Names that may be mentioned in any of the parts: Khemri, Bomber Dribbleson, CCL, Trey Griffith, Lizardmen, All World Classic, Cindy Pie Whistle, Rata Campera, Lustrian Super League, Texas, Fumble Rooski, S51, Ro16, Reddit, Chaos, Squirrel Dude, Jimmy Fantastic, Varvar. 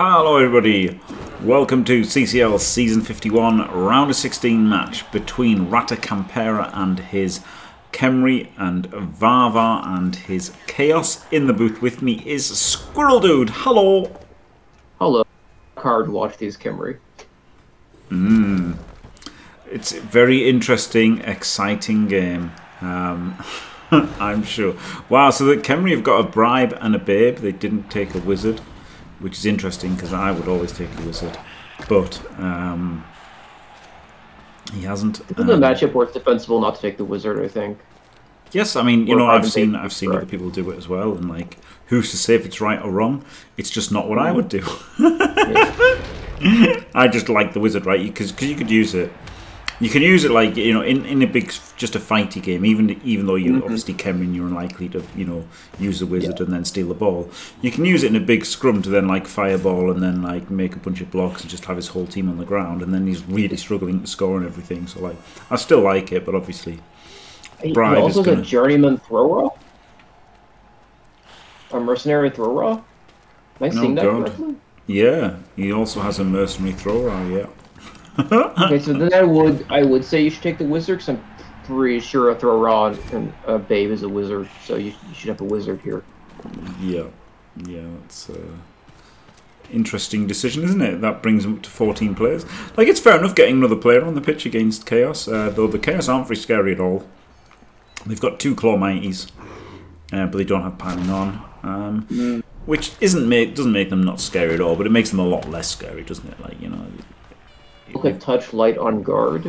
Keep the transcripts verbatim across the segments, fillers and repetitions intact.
Hello everybody, welcome to C C L Season fifty-one, Round of sixteen match between Rata Campera and his Khemri and Varvar and his Chaos. In the booth with me is Squirrel Dude. Hello! Hello. Hard watch these Khemri. Mmm. It's a very interesting, exciting game. Um, I'm sure. Wow, so the Khemri have got a bribe and a babe. They didn't take a wizard, which is interesting because I would always take a wizard, but um, he hasn't. Isn't the um, matchup where it's defensible not to take the wizard? I think. Yes, I mean you or know I've seen I've seen right. other people do it as well, and like who's to say if it's right or wrong? It's just not what mm. I would do. Yeah. I just like the wizard, right? Because because you could use it, you can use it like you know in in a big just a fighty game. Even even though you mm -hmm. obviously Khemri, you're unlikely to you know use the wizard yeah. and then steal the ball. You can use it in a big scrum to then like fireball and then like make a bunch of blocks and just have his whole team on the ground. And then he's really struggling to score and everything. So like I still like it, but obviously Bride also is gonna... a journeyman thrower, a mercenary thrower. Am I seeing oh, that correctly? Yeah, he also has a mercenary thrower. Yeah. Okay, so then I would I would say you should take the wizard because I'm pretty sure a throw rod and a babe is a wizard, so you, you should have a wizard here. Yeah, yeah, that's an interesting decision, isn't it? That brings them up to fourteen players. Like, it's fair enough getting another player on the pitch against Chaos, uh, though the Chaos aren't very scary at all. They've got two Claw Mighties, uh, but they don't have Piling On, um, mm. which isn't make, doesn't make them not scary at all, but it makes them a lot less scary, doesn't it? Like, you know... Look at touch light on guard.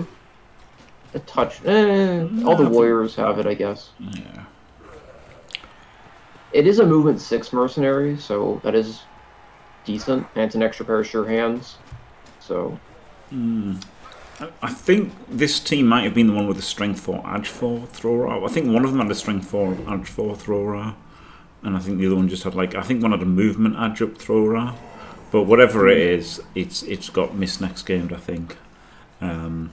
A touch. Eh, all the warriors have it, I guess. Yeah. It is a movement six mercenary, so that is decent, and it's an extra pair of sure hands. So. Mm. I think this team might have been the one with the strength four edge four thrower. I think one of them had a strength four edge four thrower, and I think the other one just had like I think one had a movement edge up thrower. But whatever it is, it's it's got misnext gamed, I think, um,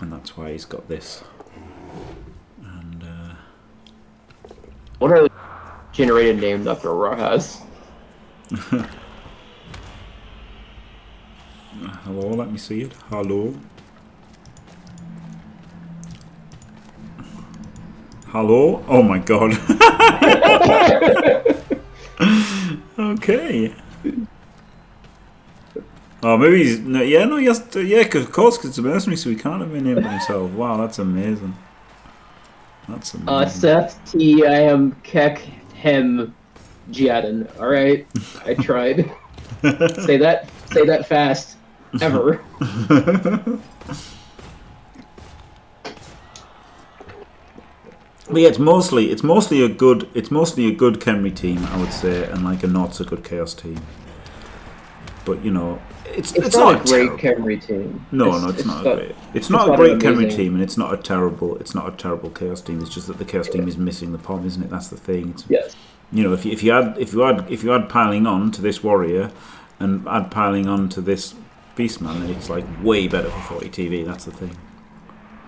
and that's why he's got this. And uh, what are the generated names after Ra has? Hello, let me see it. Hello, hello. Oh my god. Okay. Oh, maybe he's... No, yeah, no, he has to, yeah, cause, of course, because it's a mercenary, so he can't have been named himself. Wow, that's amazing. That's amazing. Uh, Seth T, I am Kek Hem Jadin. All right, I tried. Say that, say that fast. Ever. But yeah, it's mostly, it's mostly a good, it's mostly a good Khemri team, I would say, and like a not so good Chaos team. But you know, it's it's, it's not, not a great Khemri team. No, it's, no, it's, it's not a great. It's not, not a great Khemri team, and it's not a terrible. It's not a terrible Chaos team. It's just that the Chaos yeah. team is missing the pom, isn't it? That's the thing. It's, yes. You know, if you, if you add if you add if you add Piling On to this warrior, and add Piling On to this beastman, it's like way better for forty T V. That's the thing.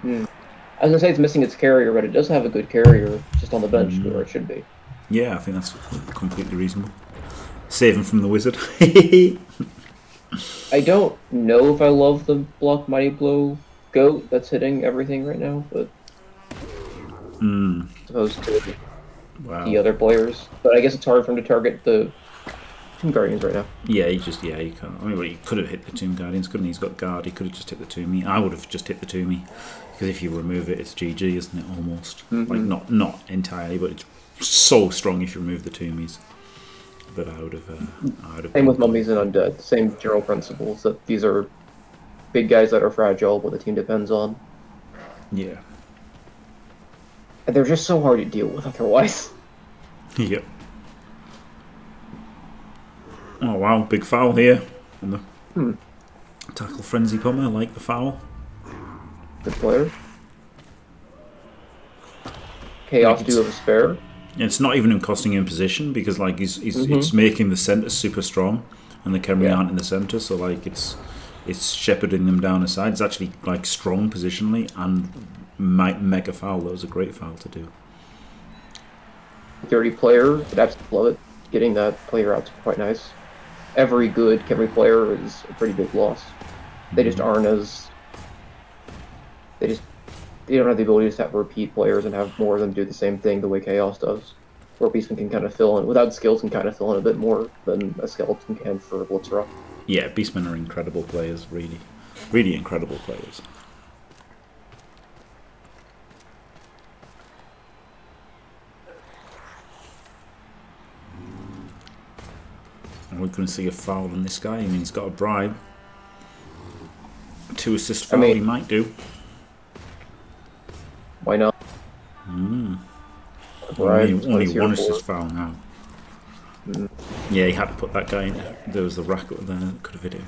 Hmm. I was gonna say it's missing its carrier, but it does have a good carrier just on the bench mm. where it should be. Yeah, I think that's completely reasonable. Save him from the wizard. I don't know if I love the block mighty blow goat that's hitting everything right now, but mm. opposed to wow. the other players. But I guess it's hard for him to target the Tomb Guardians right now. Yeah, he just yeah he can't. I mean, well, he could have hit the Tomb Guardians, couldn't he? He's got guard. He could have just hit the Toomie. I would have just hit the Toomie because if you remove it, it's G G, isn't it? Almost mm -hmm. like not not entirely, but it's so strong if you remove the Toomies. That I would have. Uh, I would have Same with mummies and undead. Same general principles. That these are big guys that are fragile, but the team depends on. Yeah. And they're just so hard to deal with otherwise. Yep. Oh wow! Big foul here on the hmm. tackle frenzy bomber. I like the foul. Good player. Chaos do have a spare. It's not even him costing him position because like he's he's mm-hmm. it's making the center super strong, and the Khemri yeah. aren't in the center, so like it's it's shepherding them down the side. It's actually like strong positionally and mega foul. That was a great foul to do. Dirty player, but I absolutely love it. Getting that player out is quite nice. every good Khemri player is a pretty big loss. They just aren't as... They just... They don't have the ability to have repeat players and have more of them do the same thing the way Chaos does. Where Beastman can kind of fill in... Without skills can kind of fill in a bit more than a Skeleton can for Blitzrock. Yeah, Beastmen are incredible players, really. Really incredible players. We're going to see a foul on this guy. I mean, he's got a bribe. Two assist foul, I mean, he might do. Why not? Mm. Only, only one assist foul now. Mm. Yeah, he had to put that guy in. There was the rack up there that could have hit him.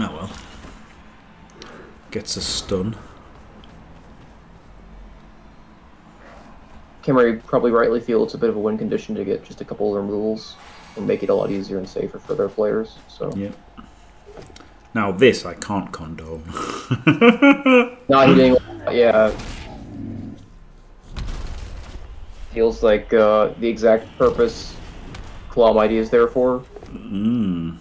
Oh well. Gets a stun. Khemri probably rightly feel it's a bit of a win condition to get just a couple of removals and make it a lot easier and safer for their players. So yeah. Now this I can't condone. Not hitting, yeah. Feels like uh, the exact purpose Claw Mighty is there for. Mm.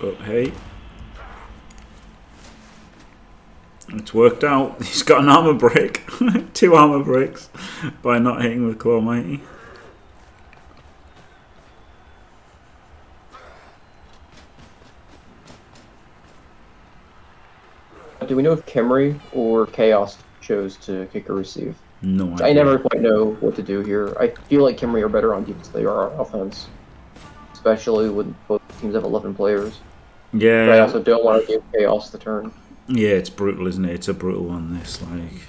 But hey, it's worked out. He's got an armor break, two armor breaks by not hitting with Claw Mighty. Do we know if Khemri or Chaos chose to kick or receive? No, I, I never quite know what to do here. I feel like Khemri are better on defense than they are on offense, especially when both teams have eleven players. Yeah. But I also don't want to give Chaos the turn. Yeah, it's brutal, isn't it? It's a brutal one, this. Like,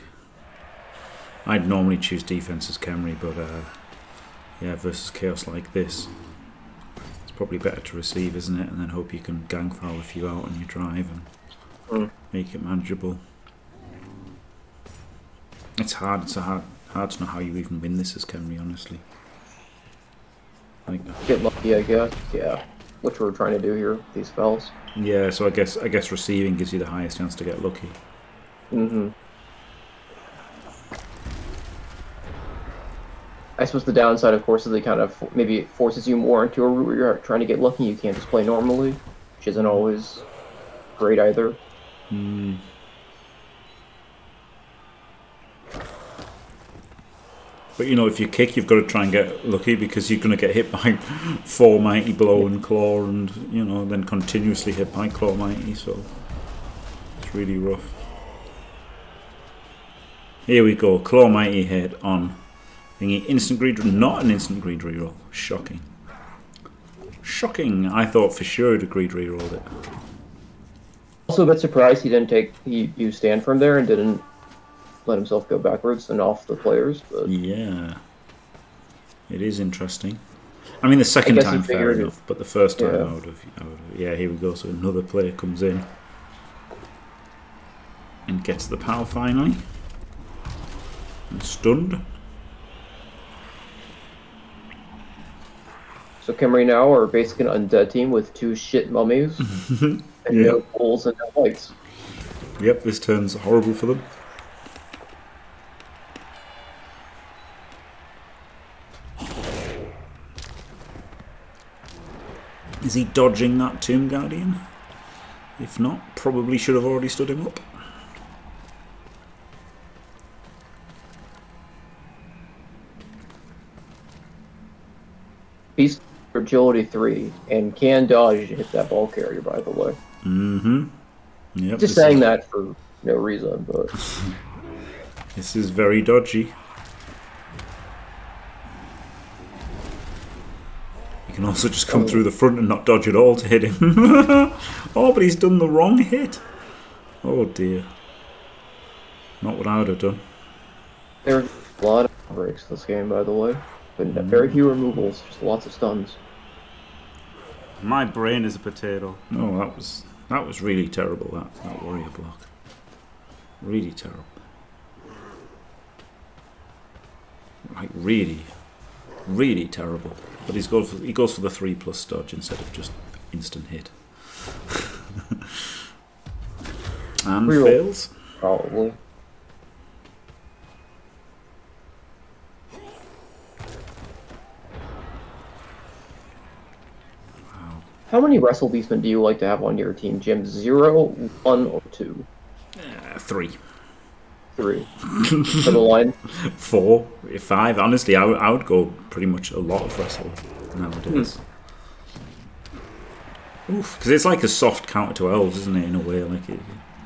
I'd normally choose defense as Khemri, but uh, yeah, versus Chaos like this, it's probably better to receive, isn't it? And then hope you can gang foul a few out on your drive and mm. make it manageable. It's hard. It's a hard, hard to know how you even win this as Khemri, honestly. Like, get lucky, I guess. Yeah. Which we're trying to do here, these spells. Yeah, so I guess I guess receiving gives you the highest chance to get lucky. Mm-hmm. I suppose the downside, of course, is they kind of maybe it forces you more into a route where you're trying to get lucky. You can't just play normally, which isn't always great either. Mm. But, you know, if you kick, you've got to try and get lucky because you're going to get hit by four Mighty Blow and Claw and, you know, then continuously hit by Claw Mighty. So it's really rough. Here we go. Claw Mighty hit on thingy. Instant greed. Not an instant greed reroll. Shocking. Shocking. I thought for sure the greed rerolled it. Also a bit surprised he didn't take... He, you stand from there and didn't... let himself go backwards and off the players. But yeah, it is interesting. I mean, the second time fair enough, but the first time yeah. I would have, I would have. Yeah, here we go. So another player comes in and gets the power finally, and stunned. So Khemri now are basically an undead team with two shit mummies and yeah. no poles and no lights. Yep, this turns horrible for them. Is he dodging that Tomb Guardian? If not, probably should have already stood him up. Beast Agility three and can dodge if that ball carrier, by the way. Mm-hmm. Yep, just saying is... that for no reason, but... This is very dodgy. You can also just come through the front and not dodge at all to hit him. Oh, but he's done the wrong hit. Oh dear. Not what I would have done. There are a lot of breaks this game, by the way. But very few removals, just lots of stuns. My brain is a potato. No, that was that was really terrible, that, that warrior block. Really terrible. Like really, really terrible. But he's goes for, he goes for the three plus dodge instead of just instant hit. And reroll. Fails. probably. Wow. How many Wrestle Beastmen do you like to have on your team, Jim? Zero, one, or two? Uh, three. Three. For the line? Four, five. Honestly, I, I would go pretty much a lot of Wrestle nowadays. Hmm. Oof, because it's like a soft counter to elves, isn't it? In a way, like it,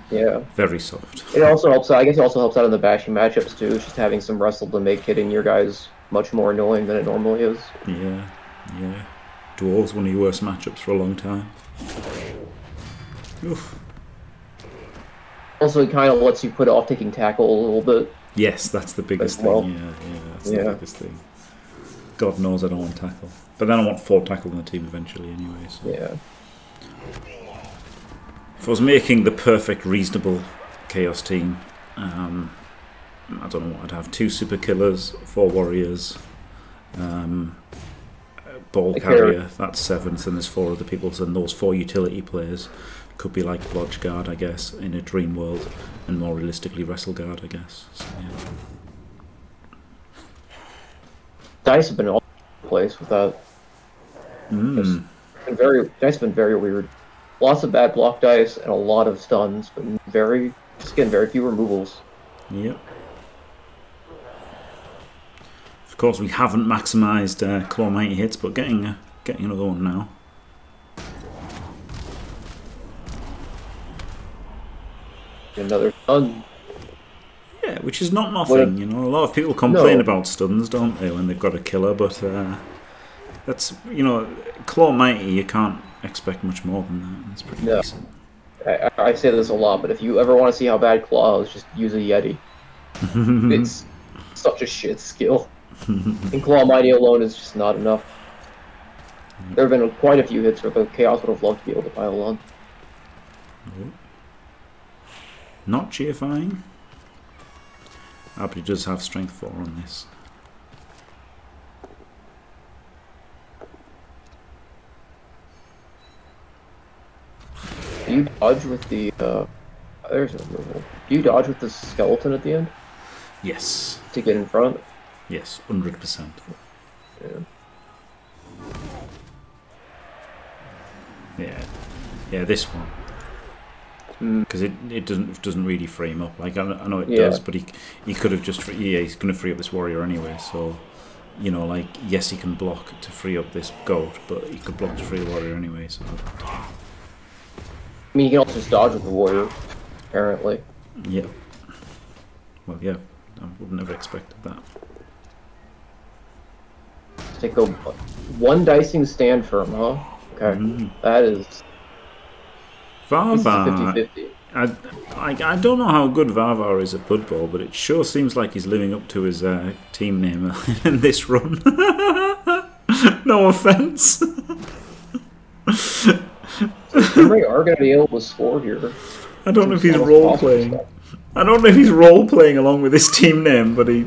yeah, very soft. It also helps. I guess it also helps out in the bashing matchups too. Just having some wrestle to make hitting your guys much more annoying than it normally is. Yeah, yeah. Dwarves, one of your worst matchups for a long time. Oof. Also, it kind of lets you put off taking tackle a little bit. Yes, that's the biggest well. thing. Yeah, yeah, that's yeah. the biggest thing. God knows I don't want tackle, but then I want four tackle on the team eventually, anyway. So. Yeah. If I was making the perfect, reasonable Chaos team, um, I don't know what I'd have. Two super killers, four warriors, um, ball carrier, that's seventh, and there's four other people, and those four utility players could be like Lodge Guard, I guess, in a dream world, and more realistically Wrestle Guard, I guess. So, yeah. Dice have been all over the place with that. Mm. Been very, dice have been very weird. Lots of bad block dice and a lot of stuns, but very, just again, very few removals. Yep. Of course, we haven't maximised uh, claw mighty hits, but getting uh, getting another one now. Another stun. Yeah, which is not nothing. Well, you know, a lot of people complain no. about stuns, don't they, when they've got a killer? But uh, that's you know, claw mighty, you can't expect much more than that. It's pretty yeah. decent. I, I say this a lot, but if you ever want to see how bad claw is, just use a Yeti. It's such a shit skill. And Claw Mighty alone is just not enough. Yep. There have been quite a few hits where the Chaos would have loved to be able to pile on. Nope. Not cheerifying. Ah, but he does have strength four on this. Do you dodge with the, uh, there's no removal. Do you dodge with the skeleton at the end? Yes. To get in front? Yes, one hundred percent. Yeah. Yeah, yeah this one. Because mm. it, it doesn't it doesn't really frame up. Like, I, I know it yeah. does, but he he could have just, yeah, he's going to free up this warrior anyway, so, you know, like, yes, he can block to free up this goat, but he could block to free a warrior anyway, so... I mean, you can also just dodge with the warrior, apparently. Yeah. Well, yeah. I would never expected that. Just take a one dicing stand firm, huh? Okay. Mm. That is... Varvar. I, I, I don't know how good Varvar is at Blood Bowl, but it sure seems like he's living up to his uh, team name in this run. No offense. Khemri are going to be able to score here. I don't know if he's role playing. I don't know if he's role playing along with his team name, but he,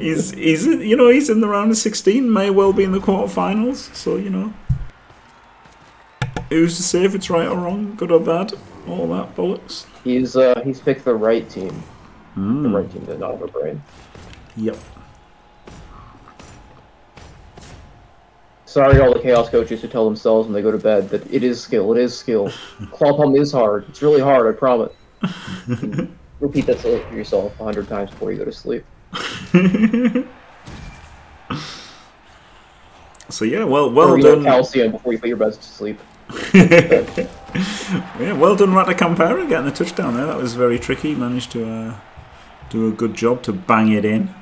he's he's you know he's in the round of sixteen. May well be in the quarterfinals. So you know, who's to say if it's right or wrong, good or bad, all that bollocks. He's uh he's picked the right team. Mm. The right team did not have a brain. Yep. Sorry all the Chaos coaches who tell themselves when they go to bed that it is skill, it is skill. Claw Pump is hard. It's really hard, I promise. Repeat that to yourself a hundred times before you go to sleep. So yeah, well well or, you done. Know, calcium before you put your best to sleep. Yeah, well done Rata Campera getting a touchdown there. That was very tricky. Managed to uh, do a good job to bang it in.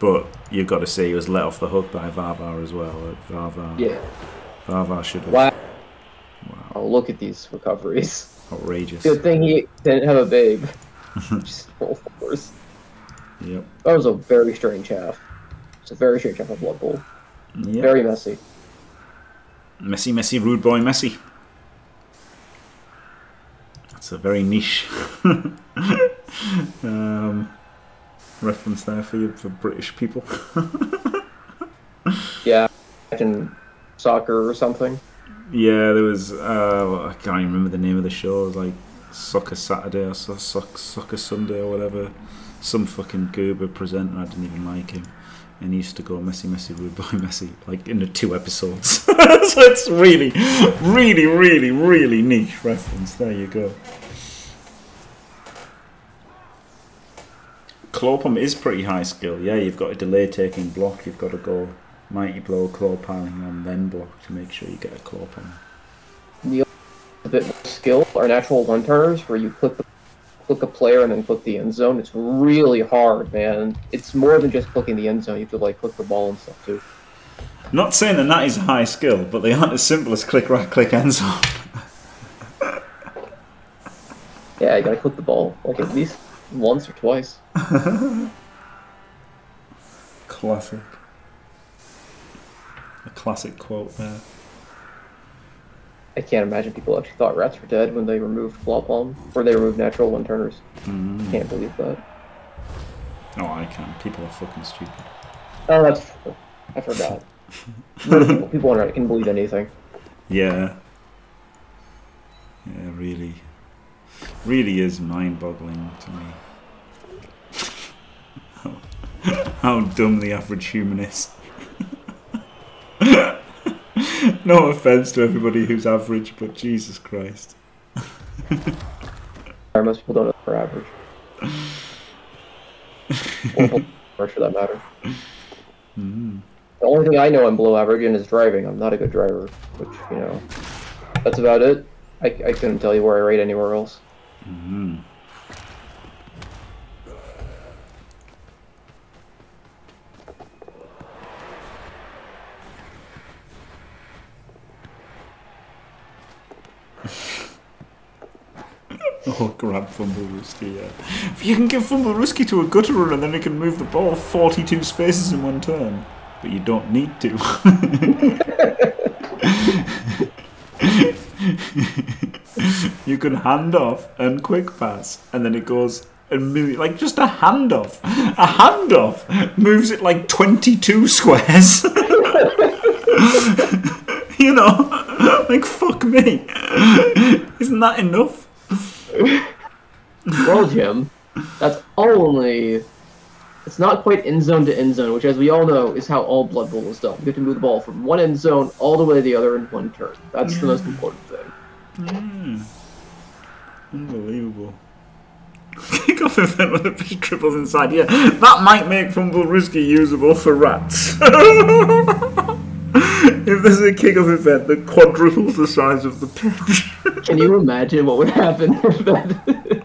But you've got to say he was let off the hook by Varvar as well. Varvar, yeah. Varvar should have. Wow. Wow. Oh, look at these recoveries. Outrageous. Good thing he didn't have a babe. Just full force. Yep. That was a very strange half. It's a very strange half of Blood Bowl. Yep. Very messy. Messy, messy, rude boy, messy. That's a very niche um, reference there for you, for British people. Yeah, I can soccer or something. Yeah, there was, uh, I can't even remember the name of the show. It was like Soccer Saturday or so, Soccer Sunday or whatever. Some fucking goober presenter, I didn't even like him. And he used to go, Messi, Messi, rude boy, Messi, like in the two episodes. So it's really, really, really, really niche reference. There you go. Claw Pump is pretty high skill. Yeah, you've got a delay taking block. You've got to go mighty blow, claw piling on, then block to make sure you get a claw pump. The a bit more skill are natural one-turners where you click the click a player and then click the end zone. It's really hard, man. It's more than just clicking the end zone. You have to like click the ball and stuff too. Not saying that that is a high skill, but they aren't as simple as click right, click end zone. Yeah, you gotta click the ball like at least once or twice. Classic. A classic quote there. I can't imagine people actually thought rats were dead when they removed flop bomb, or they removed natural one-turners. Mm. Can't believe that. No, oh, I can. People are fucking stupid. Oh, that's true. I forgot. people, people on Reddit can believe anything. Yeah. Yeah, really. Really is mind-boggling to me. how, how dumb the average human is. No offense to everybody who's average, but Jesus Christ. Most people don't know they're average. Or for that matter. Mm. The only thing I know I'm below average in is driving. I'm not a good driver, which, you know, that's about it. I, I couldn't tell you where I rate anywhere else. Mm. Oh, grab Fumble Rooski, yeah. If you can get Fumble Rooski to a gutter runner, then he can move the ball forty-two spaces in one turn. But you don't need to. You can hand off and quick pass, and then it goes immediately. Like, just a handoff. A handoff moves it like twenty-two squares. You know? Like, fuck me. Isn't that enough? Well, Jim, that's only... It's not quite end zone to end zone, which, as we all know, is how all Blood Bowl is done. You have to move the ball from one end zone all the way to the other in one turn. That's mm. the most important thing. Mm. Unbelievable. Kickoff event when the fish triples inside. Yeah, that might make Fumble Risky usable for rats. If there's a kickoff event that quadruples the size of the pitch. Can you imagine what would happen if that...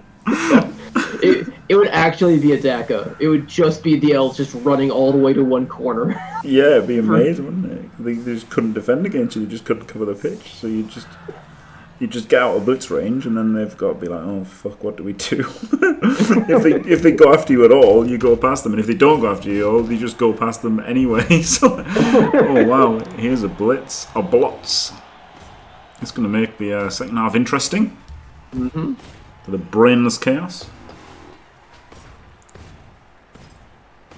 it, it would actually be a D A C A. It would just be the elves just running all the way to one corner. Yeah, it'd be amazing, wouldn't it? They just couldn't defend against you. They just couldn't cover the pitch. So you just you just get out of blitz range, and then they've got to be like, oh, fuck, what do we do? if, they, if they go after you at all, you go past them. And if they don't go after you at all, you just go past them anyway. So, oh, wow, here's a blitz. A blotz. It's going to make the uh, second half interesting. Mm-hmm. For the brainless chaos.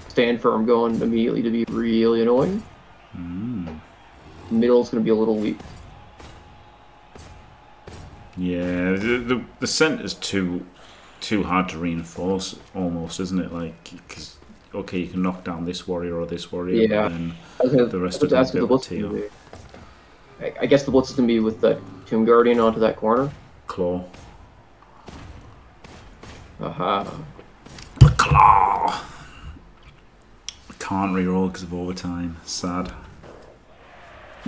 Stand firm going immediately to be really annoying. Mm. Middle's going to be a little weak. Yeah, the, the, the centre's too too hard to reinforce, almost, isn't it? Like, cause, okay, you can knock down this warrior or this warrior, yeah. And then gonna, the rest of them go to I, I guess the blitz is going to be with the Tomb Guardian onto that corner. Claw. Aha. Uh-huh. Claw! Can't reroll because of overtime. Sad.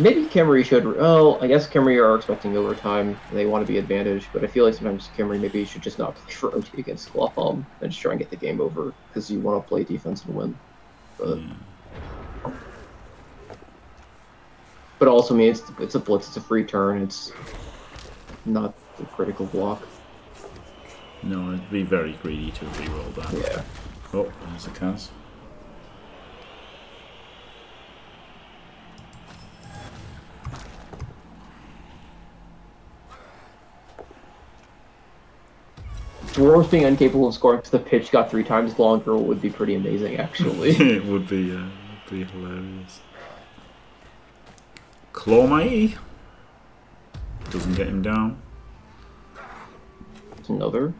Maybe Khemri should... Oh, I guess Khemri are expecting overtime. They want to be advantaged, but I feel like sometimes Khemri maybe should just not play for O T against Claw Palm and just try and get the game over, because you want to play defense and win. But, yeah. But also, I mean, it's, it's a blitz, it's a free turn, it's not a critical block. No, it'd be very greedy to reroll that. Yeah. Oh, there's a cast. Dwarves being incapable of scoring because the pitch got three times longer would be pretty amazing, actually. It would be, yeah. It would be hilarious. Claw Mighty? Doesn't get him down. It's another.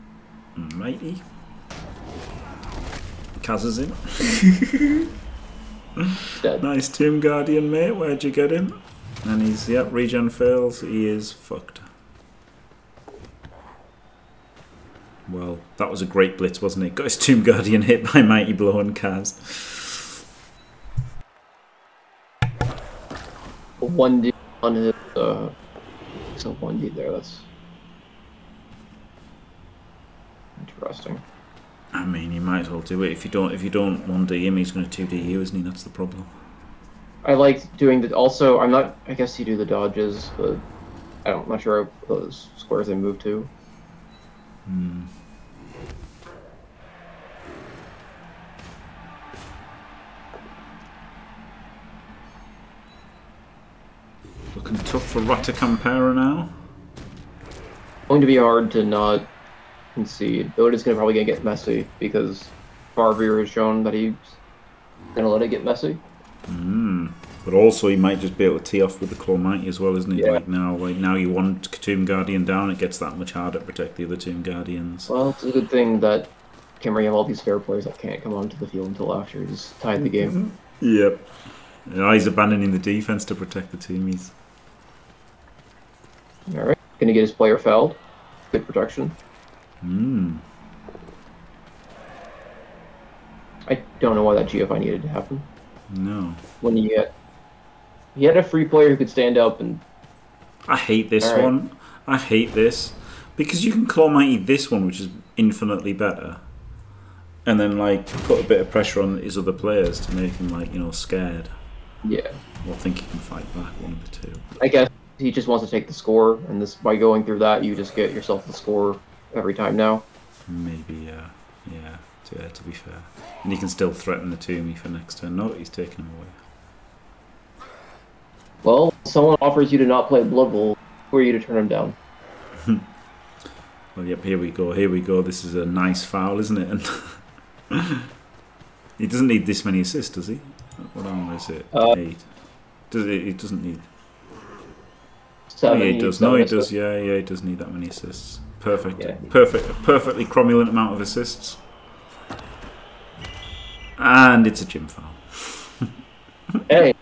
Mighty. Kaz is in. Dead. Nice Tim Guardian, mate. Where'd you get him? And he's, yep, regen fails. He is fucked. Well, that was a great blitz, wasn't it? Got his Tomb Guardian hit by Mighty Blow and Kaz. one D on his, uh... It's a one D there, that's... Interesting. I mean, you might as well do it. If you don't if you don't one D him, he's going to two D you, isn't he? That's the problem. I like doing the... Also, I'm not... I guess you do the dodges, but... I don't, I'm not sure those squares they move to. Hmm... Looking tough for Rata Campera now. Going to be hard to not concede. Though it is going to probably going to get messy because Varvar has shown that he's going to let it get messy. Mm. But also he might just be able to tee off with the Claw Mighty as well, isn't he? Yeah. Like now, like now you want Tomb Guardian down, it gets that much harder to protect the other Tomb Guardians. Well, it's a good thing that Khemri have all these fair players that can't come onto the field until after he's tied the game. Yep. Yeah, he's abandoning the defense to protect the teamies. Alright, gonna get his player fouled. Good protection. Hmm. I don't know why that G F I needed to happen. No. When you get... He had a free player who could stand up and... I hate this right. one. I hate this. Because you can Claw Mighty this one, which is infinitely better. And then, like, put a bit of pressure on his other players to make him, like, you know, scared. Yeah. Or think he can fight back, one of the two. I guess he just wants to take the score, and this by going through that, you just get yourself the score every time now. Maybe, yeah. Yeah, to, to be fair. And he can still threaten the Toomey for next turn. No, he's taken him away. Well, someone offers you to not play Blood Bowl, who are you to turn him down? Well, yep, here we go, here we go. This is a nice foul, isn't it? And he doesn't need this many assists, does he? What armor is it? Uh, eight. Does it? He doesn't need. Seven. Yeah, he does. No, he does. Yeah, yeah, he does need that many assists. Perfect. Yeah. Perfect. A perfectly cromulent amount of assists. And it's a gym foul. Hey,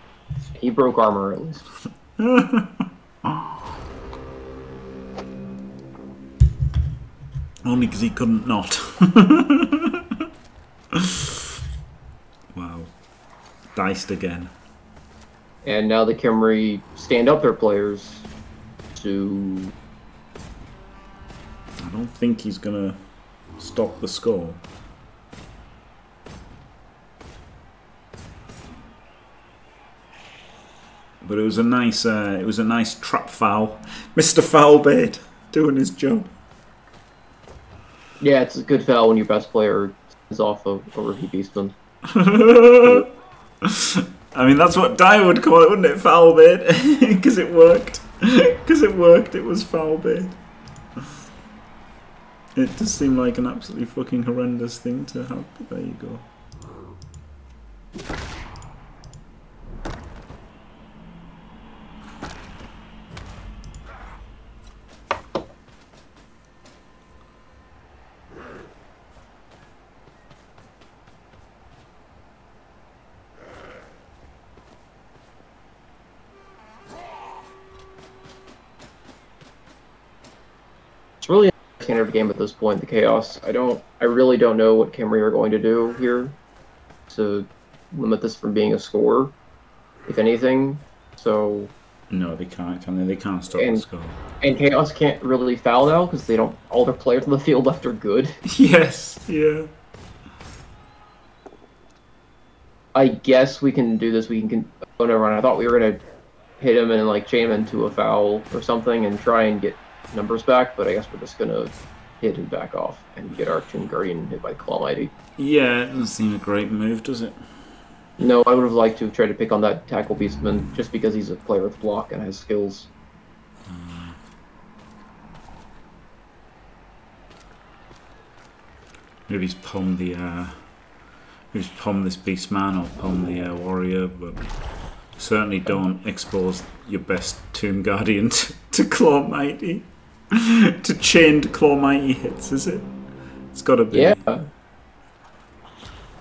he broke armor at least. Only because he couldn't not. Wow. Diced again. And now the Khemri stand up their players to... I don't think he's going to stop the score. But it was a nice uh, it was a nice trap foul. Mister Foulbait doing his job. Yeah, it's a good foul when your best player is off of a rookie beastman. I mean, that's what Dai would call it, wouldn't it? Foul bait. Because it worked. Because it worked, it was foul bait. It does seem like an absolutely fucking horrendous thing to have. There you go. It's really a standard game at this point, the Chaos. I don't, I really don't know what Khemri are going to do here to limit this from being a score, if anything. So no, they can't. Can they? They can't stop and, the score. And Chaos can't really foul now because they don't. All their players on the field left are good. Yes. Yeah. I guess we can do this. We can. Con oh no, run! I thought we were gonna hit him and like jam into a foul or something and try and get numbers back, but I guess we're just gonna hit and back off and get our Tomb Guardian hit by Claw Mighty. Yeah, it doesn't seem a great move, does it? No, I would have liked to try to pick on that Tackle Beastman just because he's a player with block and has skills. Mm. Maybe he's palmed the uh, maybe he's palmed this Beastman or palmed the uh, Warrior, but Certainly don't expose your best Tomb Guardian to, to Claw Mighty. To chained Claw Mighty hits, is it? It's gotta be. Yeah.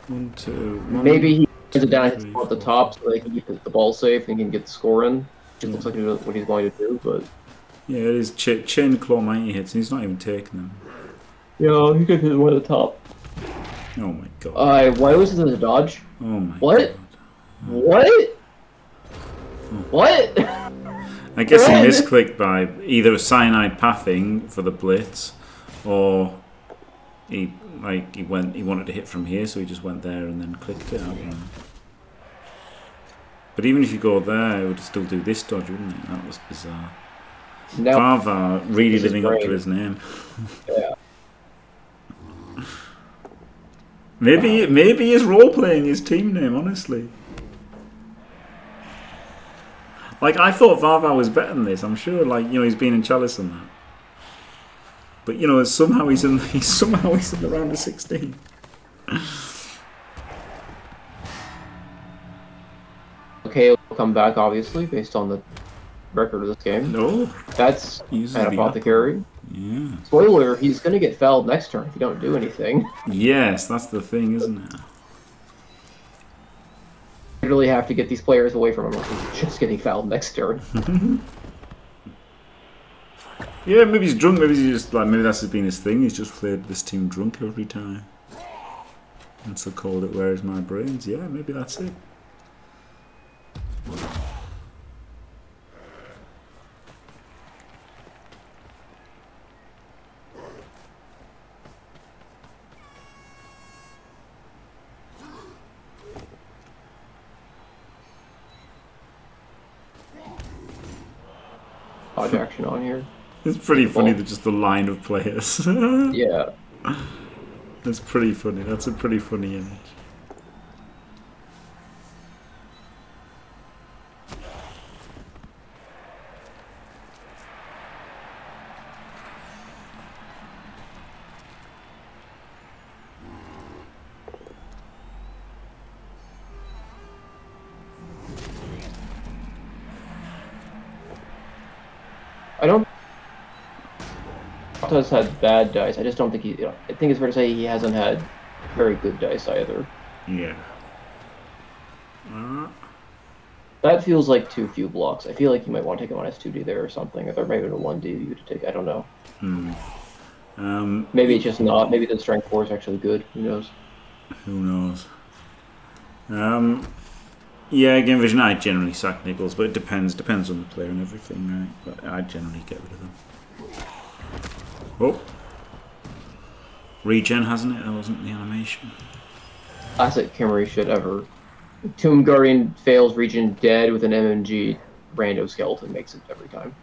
One, two, one, Maybe he puts it down three, at the top so they can get the ball safe and he can get the score in. It looks like what he's going to do, but... Yeah, it is cha chained Claw Mighty hits and he's not even taking them. Yo, he could hit one at the top. Oh my god. Uh, why was this a dodge? Oh my what? god. What? What? What? I guess he misclicked by either cyanide pathing for the blitz, or he like he went he wanted to hit from here, so he just went there and then clicked it out. But even if you go there, it would still do this dodge, wouldn't it? That was bizarre. Nope. Varvar really living up to his name. Yeah. Maybe maybe he's role playing his team name, honestly. Like, I thought Varvar was better than this, I'm sure, like, you know, he's been in Chalice and that. But, you know, somehow he's in, he's, somehow he's in the round of sixteen. Okay, we'll come back, obviously, based on the record of this game. No. That's an apothecary. Yeah. Spoiler, he's going to get fouled next turn if you don't do anything. Yes, that's the thing, isn't it? Really have to get these players away from him. He's just getting fouled next turn. Yeah, maybe he's drunk. Maybe he's just like maybe that's been his thing. He's just played this team drunk every time, and so called it "Where's My Brains." Yeah, maybe that's it. Action on here. It's pretty funny that just the line of players. Yeah. That's pretty funny. That's a pretty funny image. Has had bad dice. I just don't think he. You know, I think it's fair to say he hasn't had very good dice either. Yeah. Uh. That feels like too few blocks. I feel like you might want to take a minus two D there or something. If there maybe a one D you could take. I don't know. Hmm. Um. Maybe it's just not. Maybe the strength four is actually good. Who knows? Who knows? Um. Yeah. Again, vision. I generally sack nickels, but it depends. Depends on the player and everything, right? But I generally get rid of them. Oh. Regen, hasn't it? That wasn't the animation. Classic Khemri shit ever. Tomb Guardian fails Regen dead with an M M G. Rando Skeleton makes it every time.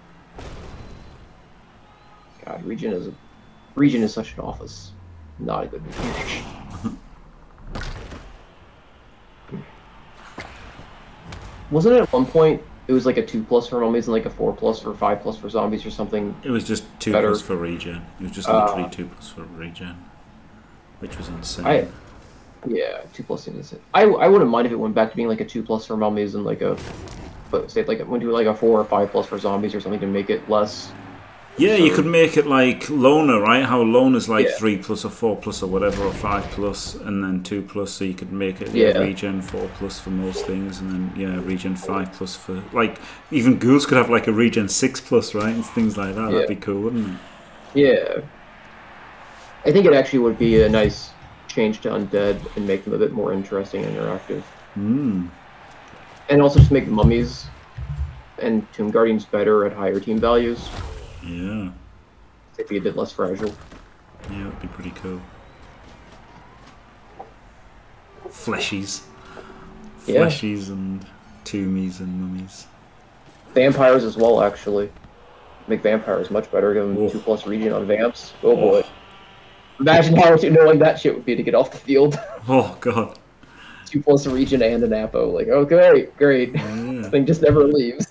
God, Regen is a... Regen is such an office. Not a good mechanic. Wasn't it at one point... It was like a two plus for mummies and like a four plus for five plus for zombies or something. It was just two better. plus for regen. It was just literally uh, two plus for regen, which was insane. I, yeah, two plus is insane. I I wouldn't mind if it went back to being like a two plus for mummies and like a, but say like it went to like a four or five plus for zombies or something to make it less. Yeah, absurd. You could make it like loner, right? How loner's like yeah. three plus or four plus or whatever or five plus and then two plus, so you could make it yeah. yeah regen four plus for most things and then yeah regen five plus for like even ghouls could have like a regen six plus, right? And things like that. Yeah. That'd be cool, wouldn't it? Yeah, I think it actually would be a nice change to undead and make them a bit more interesting and interactive. Mm. And also just make mummies and tomb guardians better at higher team values. Yeah. It'd be a bit less fragile. Yeah, it'd be pretty cool. Fleshies. Yeah. Fleshies and tombs and mummies. Vampires as well, actually. Make vampires much better. Give them Whoa. two plus regen on vamps. Oh, oh. boy. Imagine how much knowing that shit would be to get off the field. Oh, God. Two plus regen and an apo. Like, oh, great, great. Yeah. This thing just never leaves.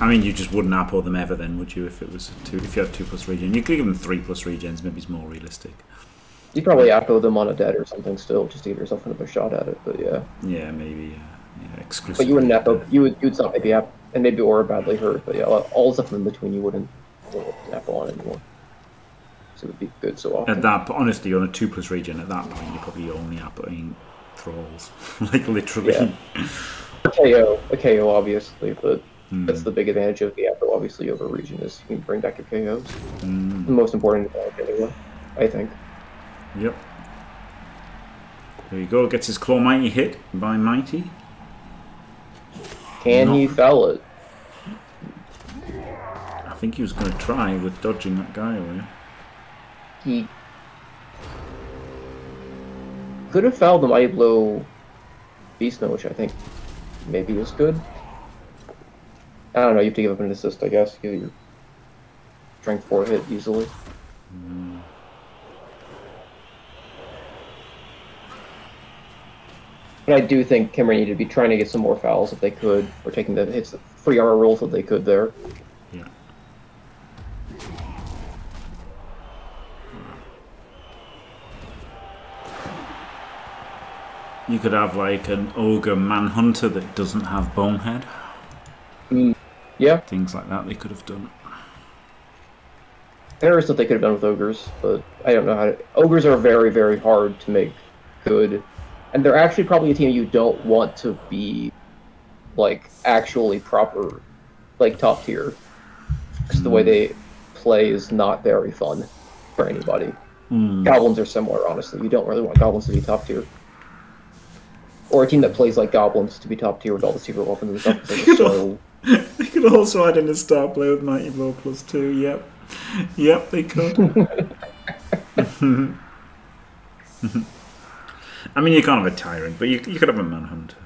I mean, you just wouldn't apple them ever, then, would you? If it was two, if you had two plus regen, you could give them three plus regens. Maybe it's more realistic. You probably outgo them on a dead or something still, just to give yourself another shot at it. But yeah. Yeah, maybe. Uh, yeah, exclusive. But you wouldn't have to. You would. You'd not maybe have, and maybe or badly hurt. But yeah, all stuff in between you wouldn't nap on anymore. So it would be good so often. At that, honestly, on a two plus regen, at that point, you're probably only apping thralls, like literally. Yeah. A K O, a K O, obviously, but. Mm. That's the big advantage of the Apple, obviously, over region, is you can bring back your K Os. Mm. The most important advantage, anyway, I think. Yep. There you go. Gets his Claw Mighty hit by Mighty. Can Not... he foul it? I think he was going to try with dodging that guy earlier. He could have fouled the Mighty Blow Beast Note, which I think maybe was good. I don't know, you have to give up an assist, I guess. You your strength four hit easily. Mm. But I do think Khemri needed to be trying to get some more fouls if they could, or taking the hits, the free armor rolls that they could there. Yeah. You could have like an ogre manhunter that doesn't have bonehead. Mm. Yeah. Things like that they could have done. There is stuff they could have done with ogres, but I don't know how to... Ogres are very, very hard to make good. And they're actually probably a team you don't want to be, like, actually proper, like, top tier. Because mm. the way they play is not very fun for anybody. Mm. Goblins are similar, honestly. You don't really want goblins to be top tier. Or a team that plays like goblins to be top tier with all the secret weapons and stuff. Like so... They could also add in a star player with Mighty Blow plus two, yep. Yep, they could. I mean, you can't have a Tyrant, but you, you could have a Manhunter.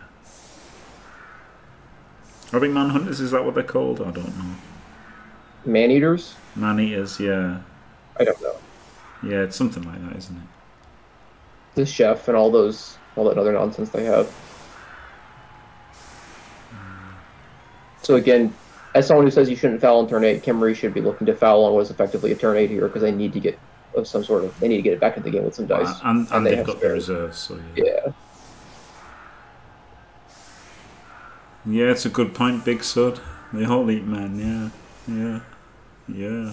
Are they Manhunters? Is that what they're called? I don't know. Man-eaters? Man-eaters, yeah. I don't know. Yeah, it's something like that, isn't it? The chef and all those, all that other nonsense they have. So again, as someone who says you shouldn't foul on turn eight, Khemri should be looking to foul on what is effectively a turn eight here, because they need to get some sort of they need to get it back into the game with some dice. Uh, and, and, and they've they got their reserves, so yeah. yeah. Yeah, it's a good point, Big Sud. They all eat man, yeah. Yeah. Yeah.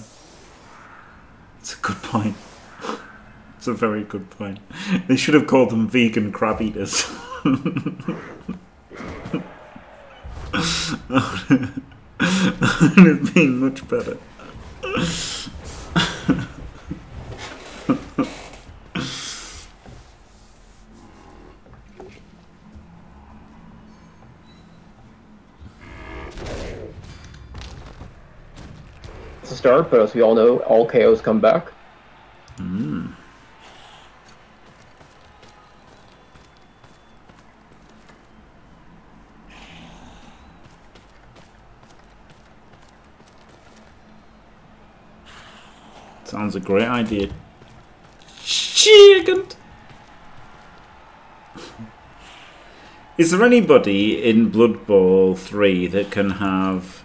It's a good point. It's a very good point. They should have called them vegan crab eaters. That would have been much better. It's a start, but as we all know, all K Os come back. Mm. Sounds a great idea. Chicken. Is there anybody in Blood Bowl three that can have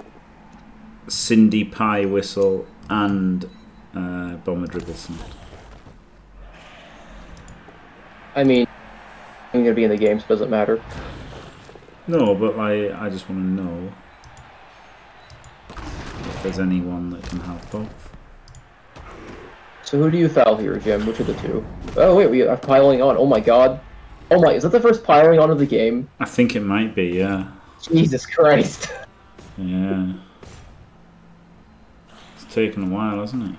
Cindy Pie Whistle and uh, Bomber Dribbleson? I mean, I'm going to be in the game, so it doesn't matter. No, but I, I just want to know if there's anyone that can have both. So who do you foul here, Jim? Which of the two? Oh wait, we are piling on. Oh my god. Oh my, is that the first piling on of the game? I think it might be, yeah. Jesus Christ. Yeah. It's taken a while, hasn't it?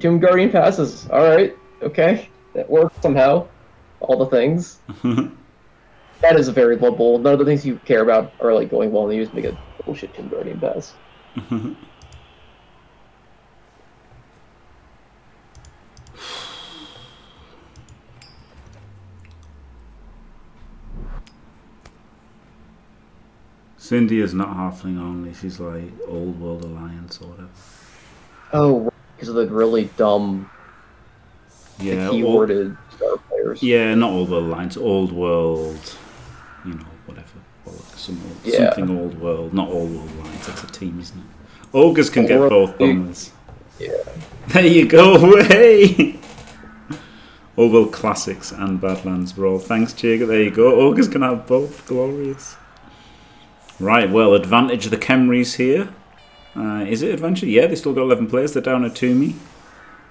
Tomb Guardian passes. Alright. Okay. That worked somehow. All the things. That is a very Blood Bowl. None of the things you care about are like going well, and they just make a bullshit Tomb Guardian pass. Cindy is not halfling only. She's like Old World Alliance or whatever. Oh, because of the really dumb, yeah, the keyworded all, star players. Yeah, not Old World Alliance. Old World, you know, whatever. Some old, yeah. Something Old World. Not All World Alliance. That's a team, isn't it? Ogres can get both bonus. Yeah. There you go. Hey. All World Classics and Badlands Brawl. Thanks, Jager. There you go. Ogres can have both. Glorious. Right, well, advantage the Khemri's here. Uh, is it advantage? Yeah, they still got eleven players. They're down a Toomey.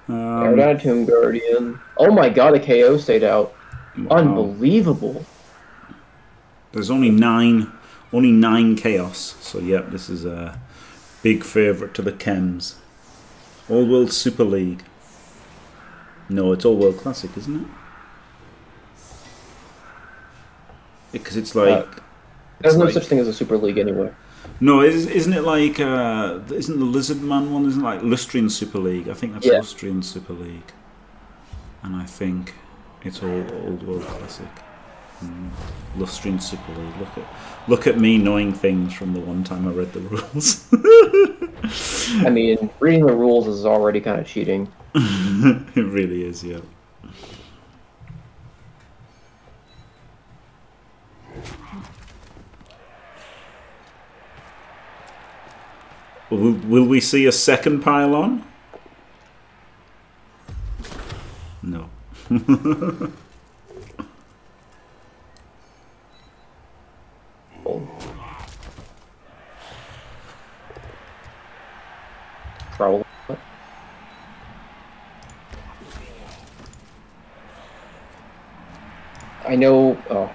Um, They're down a Tomb Guardian. Oh my god, a K O stayed out. Wow. Unbelievable. There's only nine, only nine Chaos. So, yep, this is a big favourite to the Chems. All World Super League. No, it's All World Classic, isn't it? Because it's like... Uh, There's no like, such thing as a Super League anywhere. No, isn't it like, uh, isn't the Lizard Man one, isn't it like Lustrian Super League? I think that's yeah. Lustrian Super League. And I think it's all Old World Classic. Mm. Lustrian Super League, look at, look at me knowing things from the one time I read the rules. I mean, reading the rules is already kind of cheating. It really is, yeah. Will, will we see a second pylon? No. Probably. I know. Oh.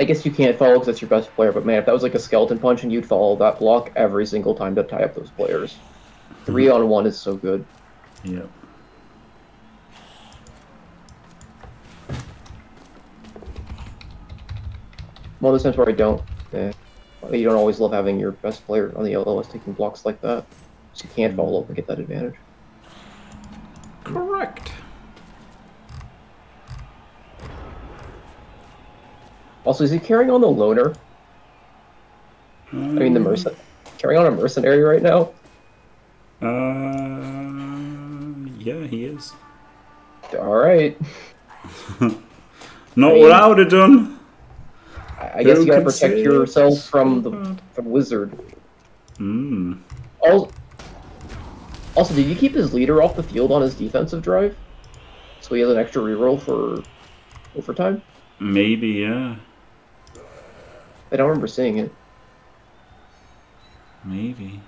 I guess you can't follow because that's your best player, but man, if that was like a skeleton punch and you'd follow that block every single time to tie up those players. Three on one is so good. Yeah. Well, there's times where I don't. Eh. You don't always love having your best player on the L O S taking blocks like that. So you can't follow up and get that advantage. Correct. Also, is he carrying on the loner? Um, I mean, the merc carrying on a mercenary right now. Uh, yeah, he is. All right. Not I mean, what I would have done. I, I guess you gotta protect yourself from the from wizard. Hmm. Also, also, did you keep his leader off the field on his defensive drive, so he has an extra reroll for overtime? Maybe, yeah. I don't remember seeing it. Maybe.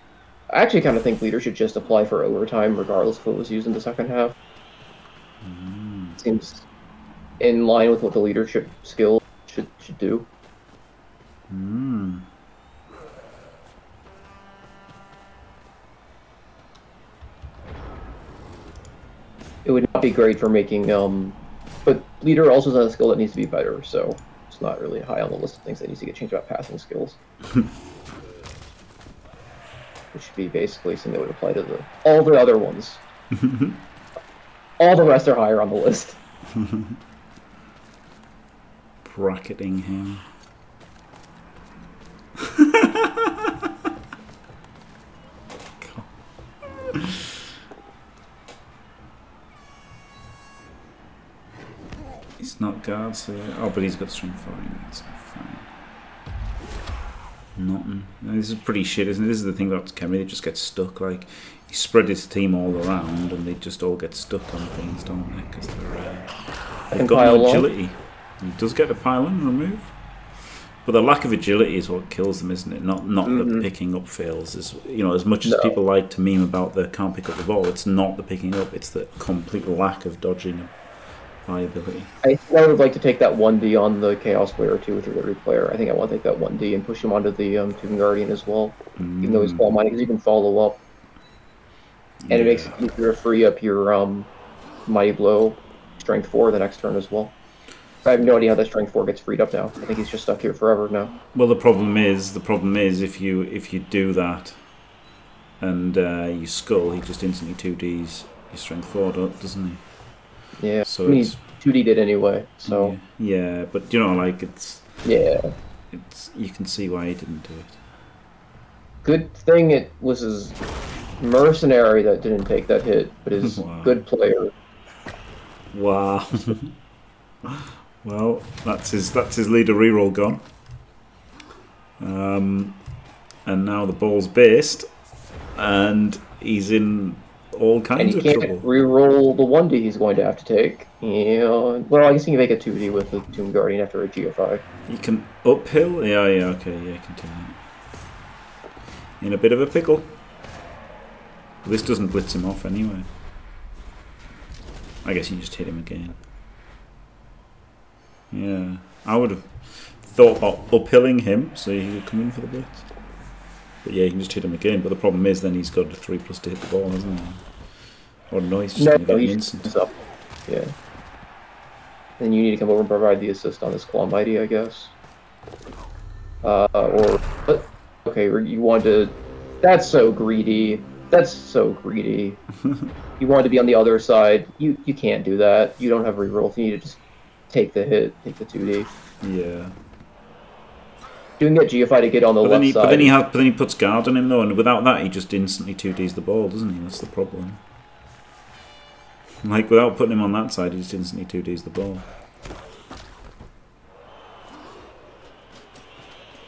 I actually kind of think leaders should just apply for overtime regardless of what was used in the second half. Mm. Seems in line with what the leadership skill should should do. Hmm. It would not be great for making um but leader also is not a skill that needs to be better, so it's not really high on the list of things that needs to get changed about passing skills. It should be basically something that would apply to the all the other ones. All the rest are higher on the list. Bracketing him. He's not guard, so... Oh, but he's got strength fighting. That's not fine. Nothing. This is pretty shit, isn't it? This is the thing about Khemri. They just get stuck. Like, he spread his team all around, and they just all get stuck on things, don't they? Because they're... Uh, they've got no agility. He does get the pylon removed. But the lack of agility is what kills them, isn't it? Not not mm-hmm. the picking up fails. It's, you know, as much as no. people like to meme about the can't pick up the ball, it's not the picking up. It's the complete lack of dodging liability. I, I would like to take that one D on the Chaos player too with your Liberty player. I think I want to take that one D and push him onto the um, Tomb Guardian as well, mm. even though he's small minded, because you can follow up. And yeah. it makes it easier to free up your um, Mighty Blow Strength four the next turn as well. I have no idea how that Strength four gets freed up now. I think he's just stuck here forever now. Well, the problem is, the problem is if you if you do that and uh, you skull, he just instantly two Ds your Strength four, doesn't he? Yeah, so I mean, it's two D did anyway, so... Yeah, yeah, but, you know, like, it's... Yeah. it's, you can see why he didn't do it. Good thing it was his mercenary that didn't take that hit, but his wow. good player. Wow. Well, that's his that's his leader reroll gone. Um, and now the ball's based, and he's in all kinds of trouble. And he can't reroll the one D he's going to have to take. Yeah. Well, I guess he can make a two D with the Tomb Guardian after a G F I. He can uphill. Yeah, yeah, okay, yeah, continue. In a bit of a pickle. This doesn't blitz him off anyway. I guess you just hit him again. Yeah, I would have thought about uphilling him so he could come in for the blitz. But yeah, you can just hit him again. But the problem is then he's got a three plus to hit the ball, hasn't he? Or no, he's just no, going to no, get instant. Up. Yeah. Then you need to come over and provide the assist on this Clawmighty, I guess. Uh, or... But, okay, you want to... That's so greedy. That's so greedy. You want to be on the other side. You you can't do that. You don't have reroll. You need to just take the hit, take the two D. Yeah. You can get G F I to get on the but left then he, side. But then he, has, but then he puts guard on him, though, and without that, he just instantly two Ds the ball, doesn't he? That's the problem. Like, without putting him on that side, he just instantly two Ds the ball.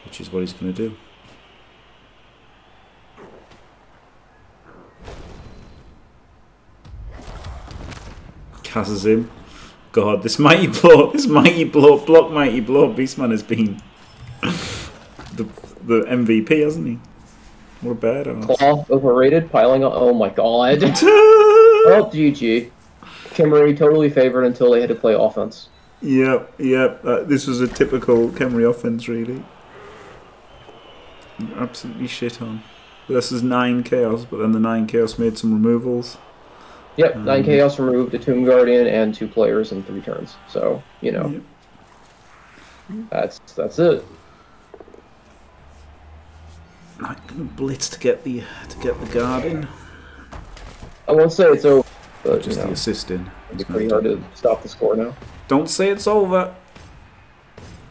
Which is what he's going to do. Passes him. God, this mighty blow, this mighty blow, block mighty blow. Beastman has been the the M V P, hasn't he? What a badass. Claw overrated, piling on. Oh my god. Well, G G. Khemri totally favored until they had to play offense. Yep, yep. Uh, this was a typical Khemri offense, really. Absolutely shit on. This is nine chaos, but then the nine chaos made some removals. Yep, nine um, chaos removed, a Tomb Guardian, and two players in three turns. So you know, yep. that's that's it. Not gonna blitz to get the to get the guard in. I won't say it's over. But, Just you know, the assist in. It's pretty hard to stop the score now. Don't say it's over.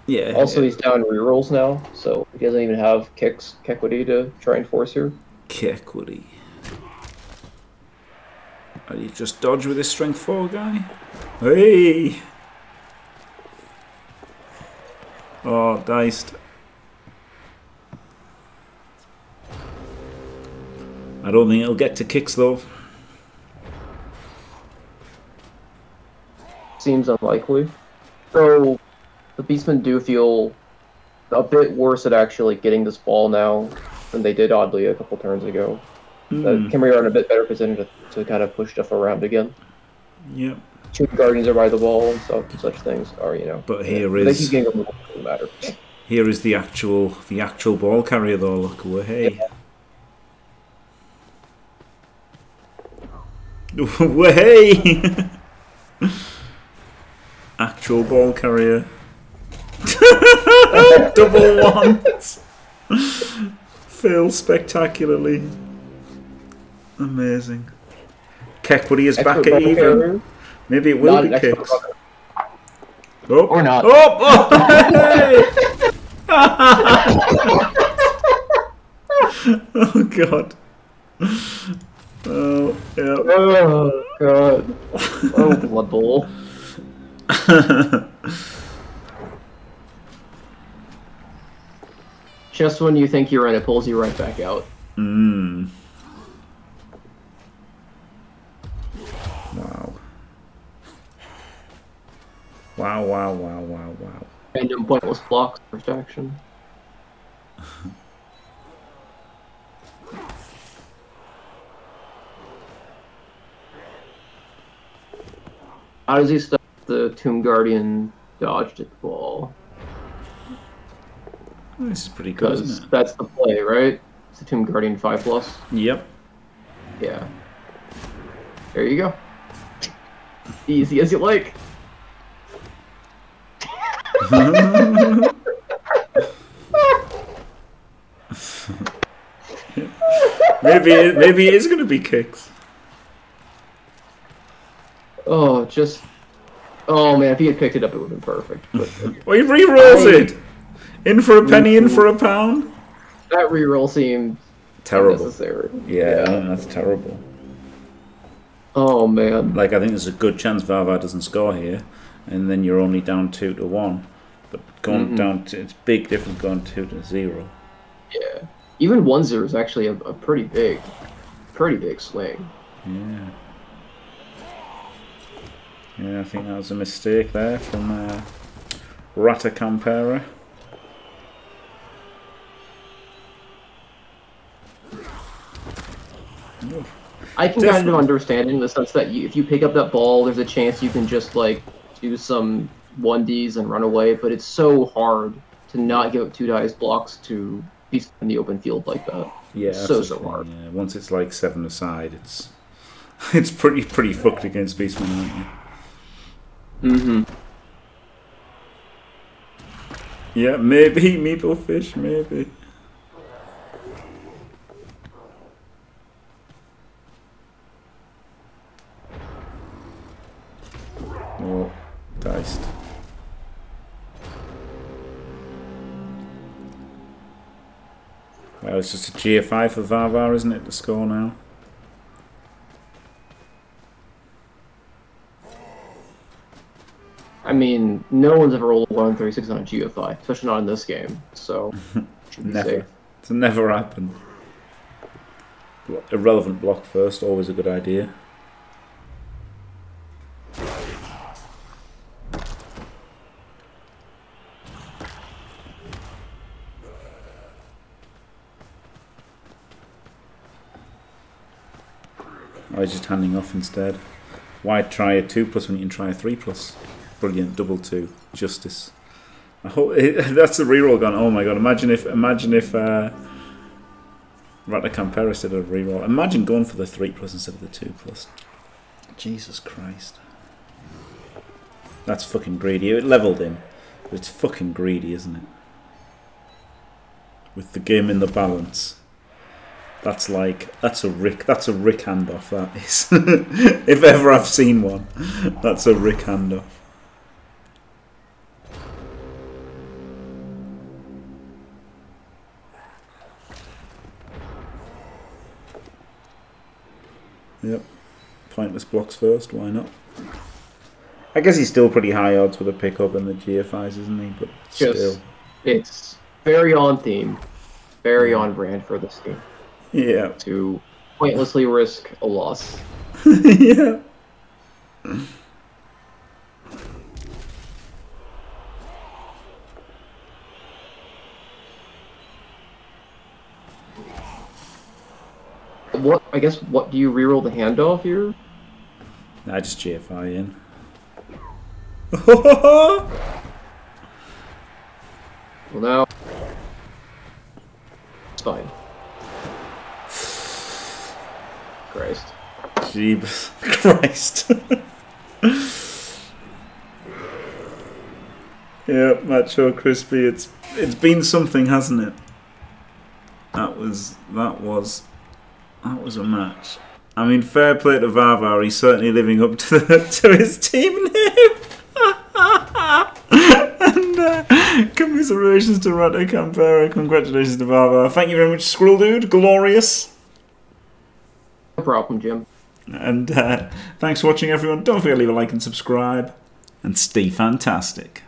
Yeah. Also, yeah. He's down rerolls now, so he doesn't even have kicks, Kequity to try and force here. Kequity. You just dodge with this strength four guy. Hey! Oh, diced. I don't think it'll get to kicks though. Seems unlikely. So, the Beastmen do feel a bit worse at actually getting this ball now than they did oddly a couple turns ago. Mm. Uh, Khemri are in a bit better position to, to kind of push stuff around again. Yep. Two guardians are by the ball and stuff, such things are, you know. But here yeah, is. They keep getting a matter. Here is the actual, the actual ball carrier, though. Look away. Hey. Yeah. Way. Actual ball carrier. Double ones. Failed spectacularly. Amazing. Kequity is expert back at even. Maybe it will not be kicks. Oh. Or not. Oh! Oh. Oh god. Oh, yeah. Oh god. Oh, Blood Bowl. Just when you think you're in, it pulls you right back out. Mmm. Wow. Wow, wow, wow, wow, wow. Random pointless blocks, first action. How does he stop the Tomb Guardian dodged at the ball? This is pretty good, isn't it? That's the play, right? It's the Tomb Guardian five plus. Yep. Yeah. There you go. Easy as you like. maybe it, maybe it is going to be kicks. Oh, just... Oh, man, if he had picked it up, it would have been perfect. But... well, he re-rolls it! In for a penny, in for a pound. That reroll seemed terrible. Yeah, yeah, that's terrible. Oh man. Like, I think there's a good chance Varvar doesn't score here, and then you're only down two to one. But going mm-hmm. down, to, it's big difference going two to zero. Yeah, even one zero is actually a, a pretty big, pretty big swing. Yeah. Yeah, I think that was a mistake there from uh, Rata Campera. Oof. I can Different. kind of understand it in the sense that you, if you pick up that ball, there's a chance you can just like do some one Ds and run away, but it's so hard to not give up two dice blocks to be in the open field like that. Yeah, so so hard. Yeah. Once it's like seven aside, it's it's pretty pretty fucked against Beastmen, aren't you? Mm-hmm. Yeah, maybe meatball fish, maybe. Oh, diced. Well, it's just a G F I for Varvar, isn't it, to score now? I mean, no one's ever rolled one thirty-six on a G F I, especially not in this game, so... never. Safe. It's never happened. Irrelevant block first, always a good idea. I was just handing off instead. Why try a two plus when you can try a three plus? Brilliant, double two, justice. I hope it, that's the reroll gone. Oh my god! Imagine if, imagine if uh, Rata Campera did a reroll. Imagine going for the three plus instead of the two plus. Jesus Christ! That's fucking greedy. It leveled him. But it's fucking greedy, isn't it? With the game in the balance. That's like, that's a Rick, that's a Rick handoff, that is. If ever I've seen one, that's a Rick handoff. Yep, pointless blocks first, why not? I guess he's still pretty high odds with a pickup and the G F Is, isn't he? But still. Just, it's very on theme, very on brand for this game. Yeah. To pointlessly risk a loss. Yeah. What, I guess, what do you reroll the handoff here? I just G F I in. Well, now. It's fine. Christ. Jeebus Christ. Yeah, Macho Crispy, it's it's been something, hasn't it? That was that was that was a match. I mean, fair play to Varvar, he's certainly living up to the, to his team name. And uh, commiserations to Rata Campera, congratulations to Varvar. Thank you very much, Squirrel Dude, glorious. No problem, Jim. And uh, thanks for watching, everyone. Don't forget to leave a like and subscribe. And stay fantastic.